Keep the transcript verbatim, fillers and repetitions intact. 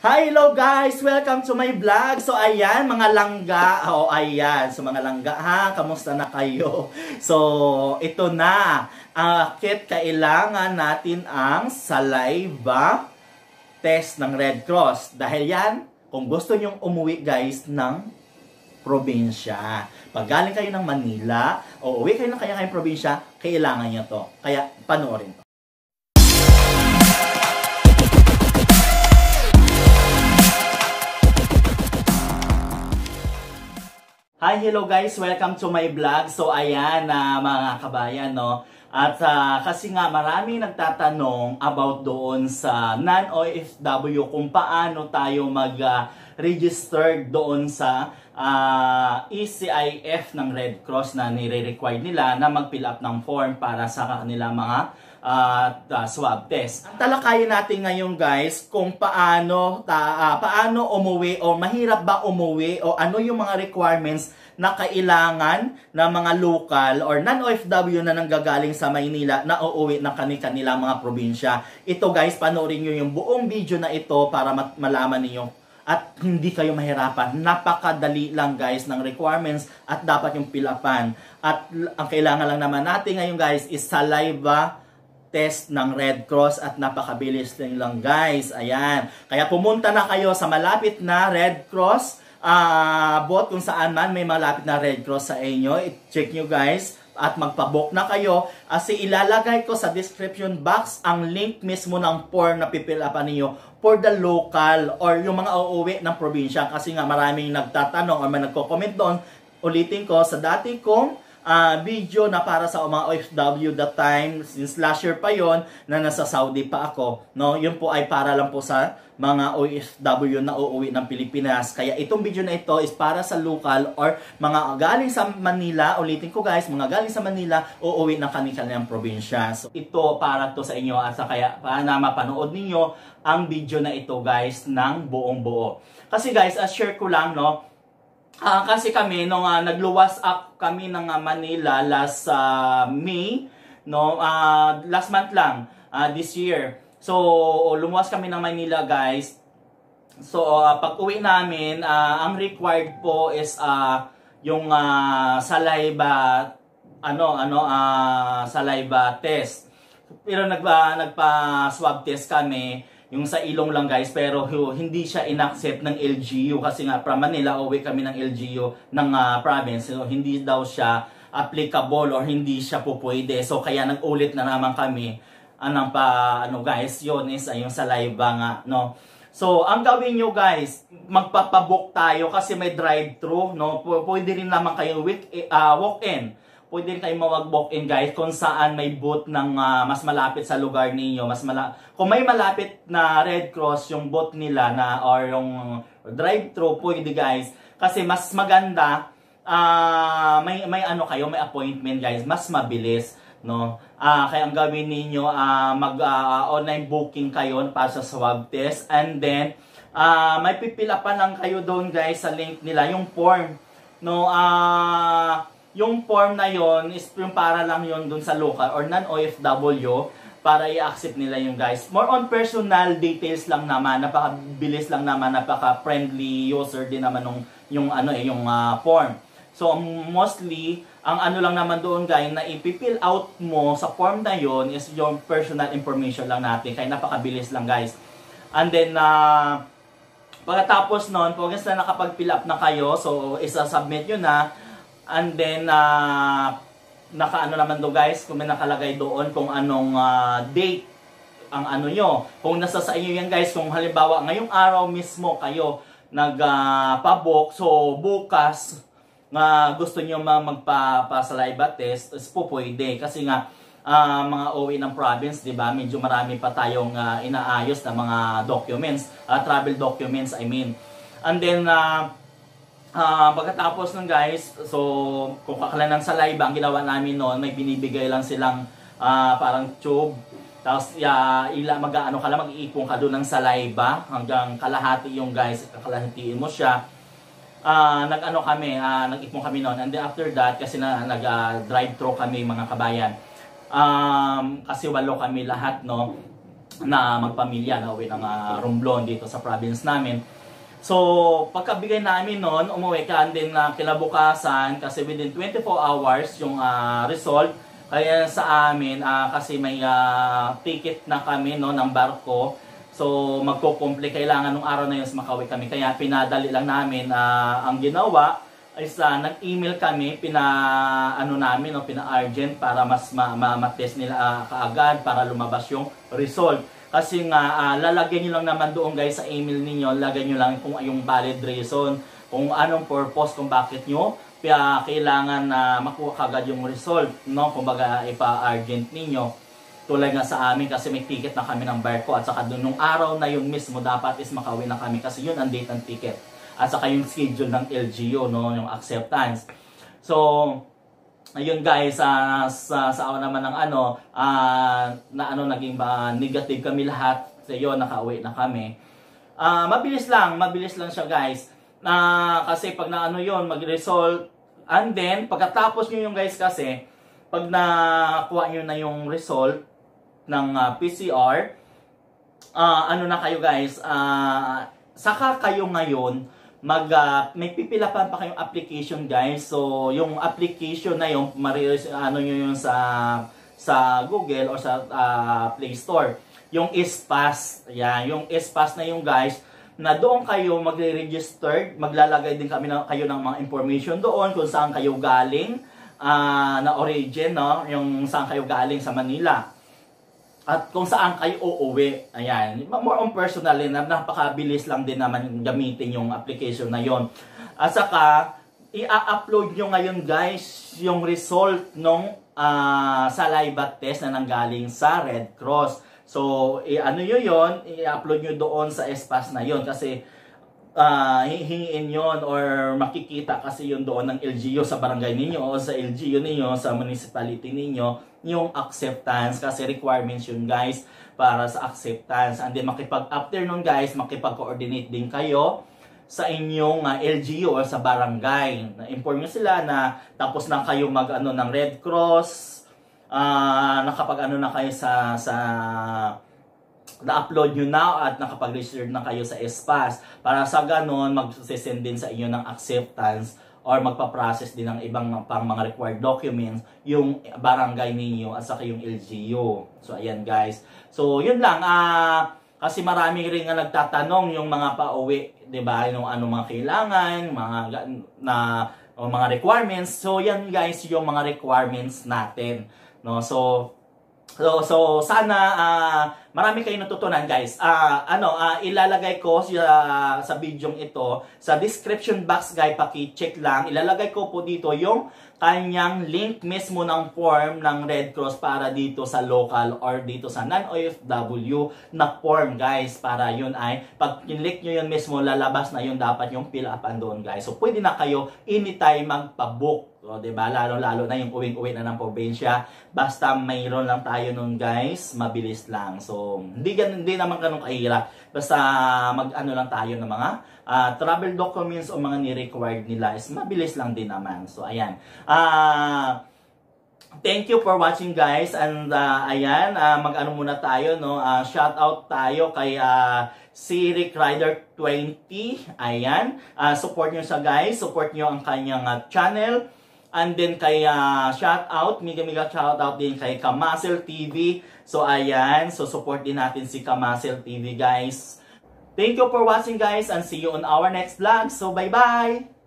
Hi, hello guys! Welcome to my vlog! So ayan, mga langga. O oh, ayan, so mga langga ha, kamusta na kayo? So ito na, akit uh, kailangan natin ang saliva test ng Red Cross. Dahil yan, kung gusto nyong umuwi guys ng probinsya. Pag galing kayo ng Manila, o uwi kayo ng kanya kayong probinsya, kailangan nyo to. Kaya panoorin to. Hi, hello guys! Welcome to my vlog. So ayan na uh, mga kabayan, no? At uh, kasi nga marami nagtatanong about doon sa non-O F W kung paano tayo mag-register uh, doon sa uh, E C I F ng Red Cross na nire-require nila na mag-fill up ng form para sa kanila mga uh, uh, swab test. Ang talakayin natin ngayon guys kung paano ta, uh, paano umuwi o mahirap ba umuwi o ano yung mga requirements na kailangan ng mga local or non-O F W na nanggagaling sa Maynila na uuwi ng kanilang mga probinsya. Ito guys, panoorin nyo yung buong video na ito para malaman niyo at hindi kayo mahirapan. Napakadali lang guys ng requirements at dapat yung pilapan. At ang kailangan lang naman natin ngayon guys is saliva test ng Red Cross at napakabilis lang guys. Ayan. Kaya pumunta na kayo sa malapit na Red Cross uh, bot kung saan man may malapit na Red Cross sa inyo. I-check nyo guys at magpabook na kayo. Kasi ilalagay ko sa description box ang link mismo ng form na pipilapan niyo for the local or yung mga uuwi ng probinsya. Kasi nga maraming nagtatanong or may nagko-comment doon. Ulitin ko sa dati kong uh, video na para sa mga O F W that time, since last year pa yon na nasa Saudi pa ako. No? Yun po ay para lang po sa mga O F W na uuwi ng Pilipinas. Kaya itong video na ito is para sa local or mga galing sa Manila. Ulitin ko guys, mga galing sa Manila uuwi ng kanilang probinsya. So ito para to sa inyo at sa kaya para na mapanood ninyo ang video na ito guys ng buong buo. Kasi guys, as share ko lang no, uh, kasi kami nung uh, nagluwas up kami ng uh, Manila last uh, May no, uh, last month lang uh, this year. So, lumuwas kami ng Manila, guys. So, uh, pag-uwi namin, uh, ang required po is uh, yung uh, saliva, ano, ano, uh, saliva test. Pero nag, uh, nagpa-swab test kami, yung sa ilong lang, guys. Pero uh, hindi siya inaccept ng L G U kasi nga from Manila, uwi kami ng L G U ng uh, province. So, hindi daw siya applicable or hindi siya po pwede. So, kaya nag-ulit na naman kami. Anong pa, ano guys, yun is ay yung saliva nga, no? So, ang gawin nyo guys, magpapabook tayo kasi may drive-thru, no? Pwede rin naman kayo uh, walk-in. Pwede rin kayo mag-walk-in guys kung saan may booth ng uh, mas malapit sa lugar ninyo. Mas mala kung may malapit na Red Cross yung booth nila na or yung drive-thru, pwede guys. Kasi mas maganda, uh, may, may ano kayo, may appointment guys, mas mabilis. No, ah, kaya ang gawin ninyo ah, mag ah, online booking kayo para sa swab test and then ah, may pipilapan lang kayo doon guys sa link nila yung form, no? Ah, yung form na yon is yung para lang yon doon sa local or non-O F W para i-accept nila yung guys. More on personal details lang naman, napakabilis lang naman, napaka-friendly user din naman nung yung ano eh yung uh, form. So mostly ang ano lang naman doon guys na ipipill out mo sa form na yon is yung personal information lang natin. Kaya napakabilis lang guys. And then, uh, pagkatapos nun, pag na nakapag-fill up na kayo, so isa-submit nyo na. And then, uh, naka-ano naman doon guys, kung may nakalagay doon kung anong uh, date ang ano nyo. Kung nasa sa inyo yan guys, kung halimbawa ngayong araw mismo kayo nagpa-book, uh, so bukas, na gusto niyo magpa-saliva test, is po pwede. Kasi nga, uh, mga O A ng province, di ba, medyo marami pa tayong uh, inaayos na mga documents, uh, travel documents, I mean. And then, uh, uh, pagkatapos ng guys, so, kung kakalan ng saliva, ang ginawa namin noon, may binibigay lang silang uh, parang tube. Tapos, uh, mag-ano ka lang, mag-iipong ka doon ng saliva hanggang kalahati yung guys, kalahatiin mo siya. Uh, nag-ano kami, uh, nag-ipon kami noon. And then after that, kasi na nag-drive-thru uh, kami mga kabayan. Um, kasi walo kami lahat, no? na magpamilya na uwi ng uh, Romblon dito sa province namin. So, pagkabigay namin noon, umuwi ka and then uh, kinabukasan kasi within twenty-four hours yung uh, result. Kaya sa amin, uh, kasi may uh, ticket na kami no, ng barko. So, magkukumple kailangan nung araw na yun sa makauwi kami. Kaya pinadali lang namin uh, ang ginawa is uh, nag-email kami, pina-ano namin, no, pina-urgent para mas ma-ma-test nila uh, kaagad para lumabas yung result. Kasi nga, uh, lalagyan nyo lang naman doon guys sa email ninyo, lalagyan nyo lang kung yung valid reason, kung anong purpose, kung bakit nyo kaya kailangan na uh, makuha kagad yung result, no? Kung baga ipa-urgent ninyo. Tulad nga sa amin kasi may ticket na kami ng barko at saka doon nung araw na yung mismo dapat is makauwi na kami kasi yun ang date ng ticket. At saka yung schedule ng L G U, no? Yung acceptance. So, ayun guys, uh, sa awa naman ng ano, uh, na ano naging ba, negative kami lahat. So yun, nakauwi na kami. Uh, mabilis lang, mabilis lang siya guys. Na uh, kasi pag na ano yon mag-result and then pagkatapos niyo yung guys kasi pag nakuha niyo na yung result ng uh, P C R uh, ano na kayo guys uh, saka kayo ngayon mag uh, may pipilapan pa kayong application guys. So yung application na yung ano niyo yun sa sa Google or sa uh, Play Store yung S P A S. Yan yung S P A S na yung guys na doon kayo magre-register, maglalagay din kami na, kayo ng mga information doon kung saan kayo galing, uh, na origin, no? Yung saan kayo galing sa Manila. At kung saan kayo uuwi. Ayan, more on personal, napakabilis lang din naman gamitin yung application na yon. At saka, i-upload nyo ngayon guys yung result ng uh, saliva test na nanggaling sa Red Cross. So, i-ano nyo yun, i-upload nyo doon sa S P A S na yun kasi uh, hihingiin yun or makikita kasi yun doon ng L G U sa barangay ninyo o sa L G U ninyo, sa municipality ninyo, yung acceptance kasi requirements yun guys para sa acceptance. And then makipag-after nun guys, makipag-coordinate din kayo sa inyong uh, L G U o sa barangay. Na-inform nyo sila na tapos na kayo mag-ano ng Red Cross, Uh, nakapag-ano na kayo sa, sa na-upload nyo na at nakapag-register na kayo sa S P A S para sa ganun mag-send din sa inyo ng acceptance or magpa-process din ng ibang pang mga required documents yung barangay ninyo at saka yung L G U. So ayan guys, so yun lang uh, kasi marami rin nga nagtatanong yung mga pauwi, diba, yung ano mga kailangan mga na o mga requirements. So yan guys yung mga requirements natin, no? So so, so sana uh, marami kayong natutunan guys. Uh, ano uh, ilalagay ko uh, sa video ito sa description box guys, paki-check lang. Ilalagay ko po dito yung kanyang link mismo ng form ng Red Cross para dito sa local or dito sa non O F W na form guys para yun ay pag click nyo yun mismo lalabas na yun dapat yung fill up doon guys. So pwede na kayo anytime magpa-book. So, diba? Lalo-lalo na yung uwing-uwi na ng probinsya. Basta mayroon lang tayo nun guys. Mabilis lang. So, hindi, hindi naman ganun kahirap. Basta mag-ano lang tayo ng mga uh, travel documents o mga ni-required nila. Is mabilis lang din naman. So, ayan. Ah... Uh, Thank you for watching guys and uh, ayan uh, mag-ano muna tayo no uh, shout out tayo kay uh, Siric Rider twenty. Ayan uh, support niyo siya guys, support niyo ang kanyang uh, channel and then kay uh, shout out mega-mega shout out din kay Kamasel T V. So ayan, so support din natin si Kamasel T V guys. Thank you for watching guys and see you on our next vlog. So bye-bye.